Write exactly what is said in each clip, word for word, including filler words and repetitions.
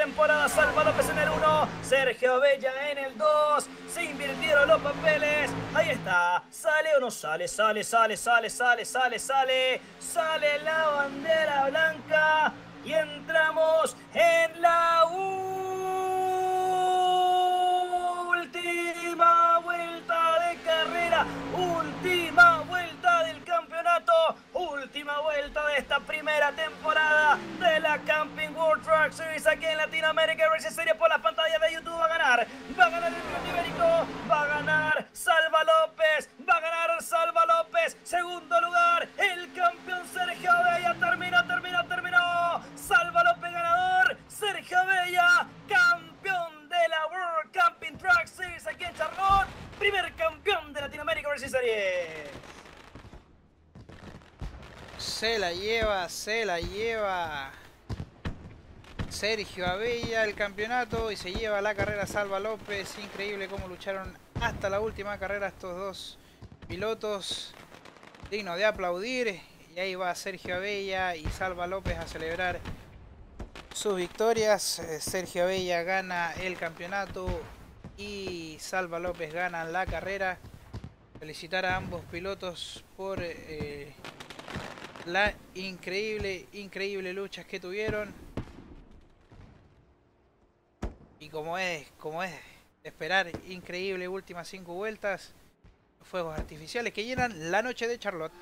temporada. Salva López en el uno, Sergio Abella en el dos. Se invirtieron los papeles. Ahí está. ¿Sale o no sale? Sale, sale, sale, sale, sale, sale. Sale la bandera blanca. Y entramos en la última vuelta de carrera. Última vuelta del campeonato. Última vuelta de esta primera temporada de la Camping World Truck Series aquí en Latinoamérica iRacing Series por las pantallas de YouTube. Va a ganar. Va a ganar el Club Ibérico. Va a ganar Salva López. Va a ganar Salva López. Segundo lugar, el campeón Sergio Abella. Termina, termina, terminó. Salva López ganador. Sergio Abella, campeón de la World Camping Truck Series aquí en Charlotte. Primer campeón de Latinoamérica iRacing Series. Se la lleva, se la lleva Sergio Abella el campeonato y se lleva la carrera Salva López. Increíble cómo lucharon hasta la última carrera estos dos pilotos. Digno de aplaudir. Y ahí va Sergio Abella y Salva López a celebrar sus victorias. Sergio Abella gana el campeonato y Salva López gana la carrera. Felicitar a ambos pilotos por... Eh, la increíble, increíble luchas que tuvieron. Y como es, como es de esperar, increíble últimas cinco vueltas. Fuegos artificiales que llenan la noche de Charlotte.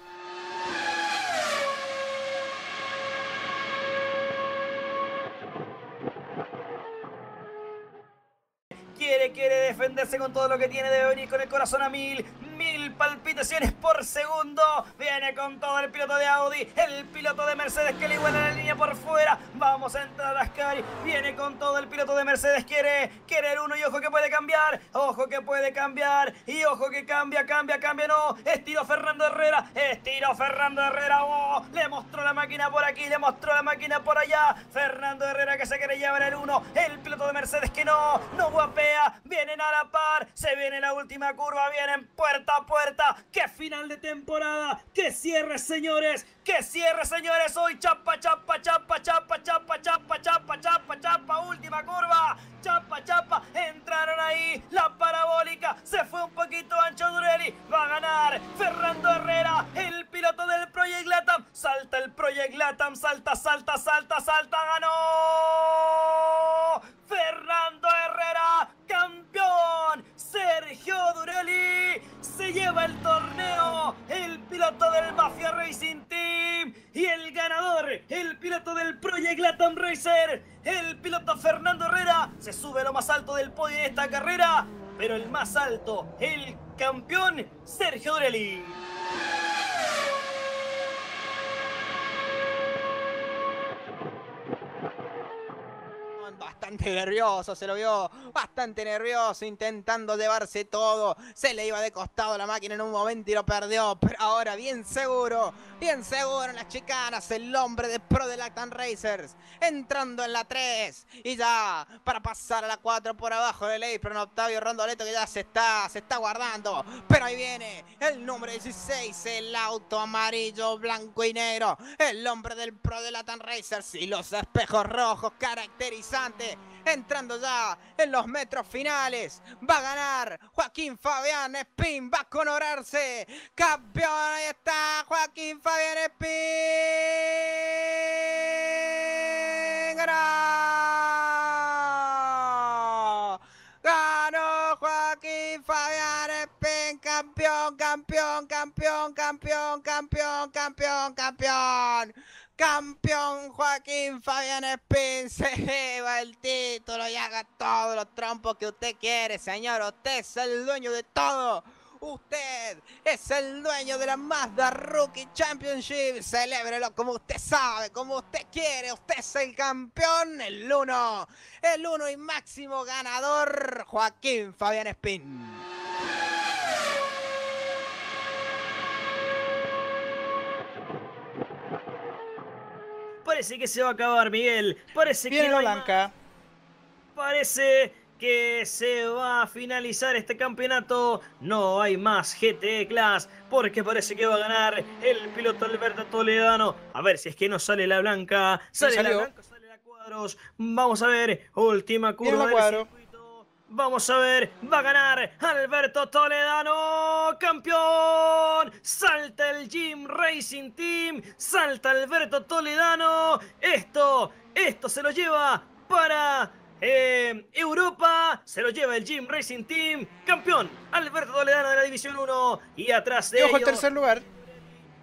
Quiere, quiere defenderse con todo lo que tiene. Debe venir con el corazón a mil. Mil palpitaciones por segundo. Viene con todo el piloto de Audi. El piloto de Mercedes que le iguala la línea por fuera. Vamos a entrar a Ascari. Viene con todo el piloto de Mercedes. Quiere, quiere el uno y ojo que puede cambiar. Ojo que puede cambiar. Y ojo que cambia, cambia, cambia. No. Estiró Fernando Herrera. Estiró Fernando Herrera. Oh, le mostró la máquina por aquí. Le mostró la máquina por allá. Fernando Herrera que se quiere llevar el uno. El piloto de Mercedes que no. No guapea. Vienen a la par. Se viene la última curva. Vienen puerta a puerta. ¡Qué final de temporada! ¡Qué cierre, señores! ¡Qué cierre, señores! Hoy chapa, chapa, chapa, chapa, chapa, chapa, chapa, chapa, chapa, última curva. Chapa, chapa. Entraron ahí. La parabólica. Se fue un poquito ancho Durelli. Va a ganar Fernando Herrera, el piloto del Project Latam. Salta el Project Latam. Salta, salta, salta, salta. ¡Ganó! Fernando Herrera, campeón. Sergio Durelli se lleva el torneo, el piloto del Mafia Racing Team y el ganador, el piloto del Project Latin Racer, el piloto Fernando Herrera, se sube a lo más alto del podio de esta carrera, pero el más alto, el campeón Sergio Durelli. Bastante nervioso, se lo vio bastante nervioso, intentando llevarse todo. Se le iba de costado la máquina en un momento y lo perdió. Pero ahora bien seguro, bien seguro en las chicanas, el hombre de Pro de Latin Racers. Entrando en la tres y ya para pasar a la cuatro por abajo del apron. Octavio Rondoletto que ya se está, se está guardando. Pero ahí viene el número dieciséis, el auto amarillo, blanco y negro. El hombre del Pro de Latin Racers y los espejos rojos caracterizantes. Entrando ya en los metros finales. Va a ganar Joaquín Fabián Espín. Va a coronarse campeón. Ahí está Joaquín Fabián Espín. ¡Ganó! ¡Ganó Joaquín Fabián Espín! ¡Campeón, campeón, campeón, campeón, campeón, campeón, campeón! Campeón Joaquín Fabián Espín se lleva el título y haga todos los trompos que usted quiere, señor. Usted es el dueño de todo. Usted es el dueño de la Mazda Rookie Championship. Celébrelo como usted sabe, como usted quiere. Usted es el campeón, el uno. El uno y máximo ganador, Joaquín Fabián Espín. Parece que se va a acabar, Miguel. Parece que no hay más. Parece que se va a finalizar este campeonato. No hay más G T E Class porque parece que va a ganar el piloto Alberto Toledano. A ver si es que no sale la blanca. Sale la blanca, sale la cuadra. cuadros. Vamos a ver, última curva del circuito. Vamos a ver, va a ganar Alberto Toledano, campeón. Salta el Gym Racing Team, salta Alberto Toledano. Esto, esto se lo lleva para... Eh, Europa, se lo lleva el Gym Racing Team, campeón Alberto Toledano de la División uno. Y atrás de ellos, ojo, tercer lugar.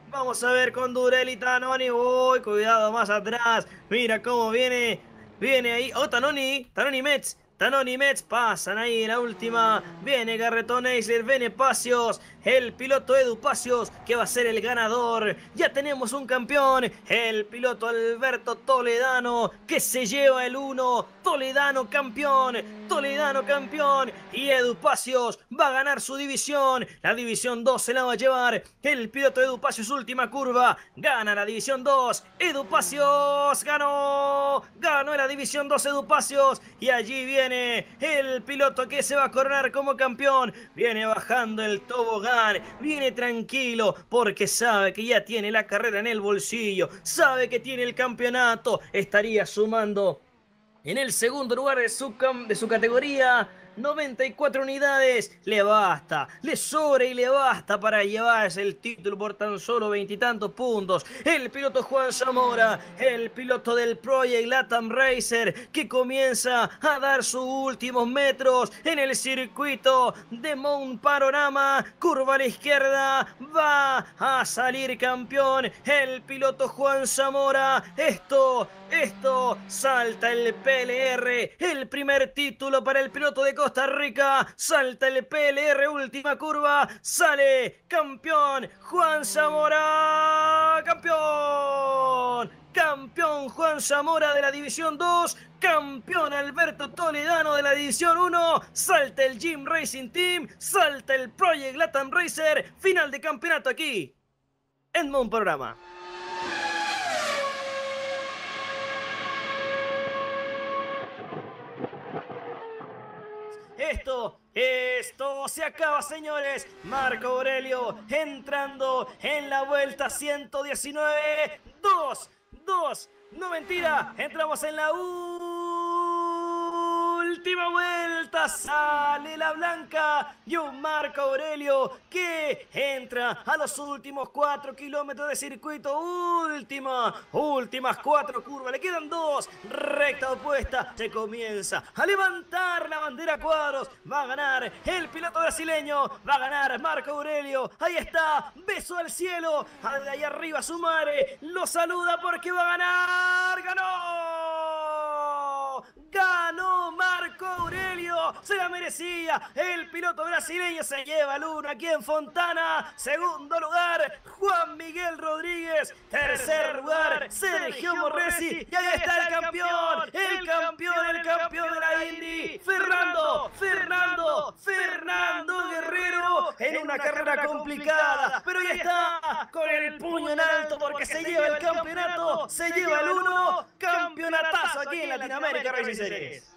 Vamos a ver con Durelli, Tanoni. Uy, cuidado más atrás. Mira cómo viene. Viene ahí, oh, Tanoni, Tanoni Metz Tanoni Metz, pasan ahí en la última. Viene Garretón Eisler, viene Pacios, el piloto Edu Pacios, que va a ser el ganador. Ya tenemos un campeón, el piloto Alberto Toledano, que se lleva el uno. Toledano campeón, Toledano campeón. Y Edu Pacios va a ganar su división. La división dos se la va a llevar el piloto Edu Pacios. Última curva, gana la división dos. Edu Pacios ganó. Ganó la división dos Edu Pacios. Y allí viene el piloto que se va a coronar como campeón. Viene bajando el tobogán, viene tranquilo porque sabe que ya tiene la carrera en el bolsillo, sabe que tiene el campeonato. Estaría sumando en el segundo lugar de su, de su categoría noventa y cuatro unidades, le basta, le sobra y le basta para llevarse el título por tan solo veintitantos puntos. El piloto Juan Zamora, el piloto del Project Latin Racer, que comienza a dar sus últimos metros en el circuito de Mount Panorama. Curva a la izquierda, va a salir campeón el piloto Juan Zamora. Esto, esto, salta el P L R, el primer título para el piloto de Costa Rica. Salta el P L R, última curva, sale campeón Juan Zamora, campeón, campeón Juan Zamora de la división dos, campeón Alberto Toledano de la división uno, salta el Gym Racing Team, salta el Project Latin Racer, final de campeonato aquí en Mount Panorama. Esto, esto se acaba, señores. Marco Aurelio entrando en la vuelta ciento diecinueve. Dos, dos, no mentira. Entramos en la última vuelta. Sale la blanca y un Marco Aurelio que entra a los últimos cuatro kilómetros de circuito. Última, últimas cuatro curvas. Le quedan dos. Recta opuesta. Se comienza a levantar la bandera cuadros. Va a ganar el piloto brasileño. Va a ganar Marco Aurelio. Ahí está. Beso al cielo. De ahí arriba su madre lo saluda porque va a ganar. ¡Ganó! ¡Ganó Marco Aurelio! ¡Se la merecía! El piloto brasileño se lleva el uno aquí en Fontana. Segundo lugar, Juan Miguel Rodríguez. Tercer lugar, Sergio Morresi. Y ahí está el campeón, el campeón, el campeón de la Indy. Fernando, Fernando, Fernando Guerrero. En una carrera complicada, pero ahí está, con el puño en alto porque se lleva el campeonato, se lleva el uno. Campeonatazo aquí en Latinoamérica iRacing Series.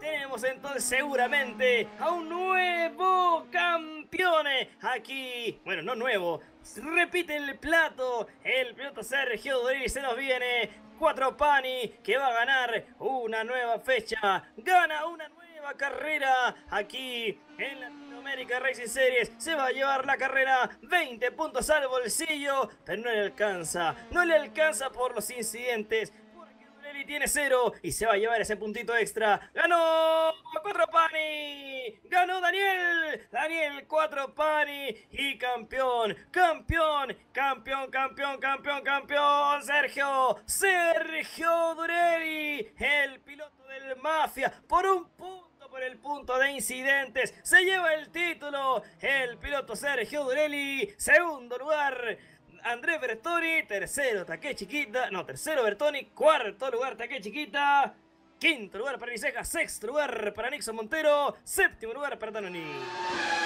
Tenemos entonces seguramente a un nuevo campeón aquí. Bueno, no nuevo. Repite el plato. El piloto Sergio Durelli se nos viene. Cuatro Pani que va a ganar una nueva fecha. Gana una nueva carrera aquí en la América Racing Series, se va a llevar la carrera, veinte puntos al bolsillo, pero no le alcanza, no le alcanza por los incidentes, porque Durelli tiene cero y se va a llevar ese puntito extra. ¡Ganó cuatro Pani! ¡Ganó Daniel! ¡Daniel cuatro Pani! Y campeón, campeón, campeón, campeón, campeón, campeón, Sergio, Sergio Durelli, el piloto del Mafia, por un punto. Por el punto de incidentes se lleva el título el piloto Sergio Durelli. Segundo lugar, Andrés Bertoni. Tercero, Taqué Chiquita. No, tercero Bertoni. Cuarto lugar, Taqué Chiquita. Quinto lugar para Viseja. Sexto lugar para Nixon Montero. Séptimo lugar para Tanoni.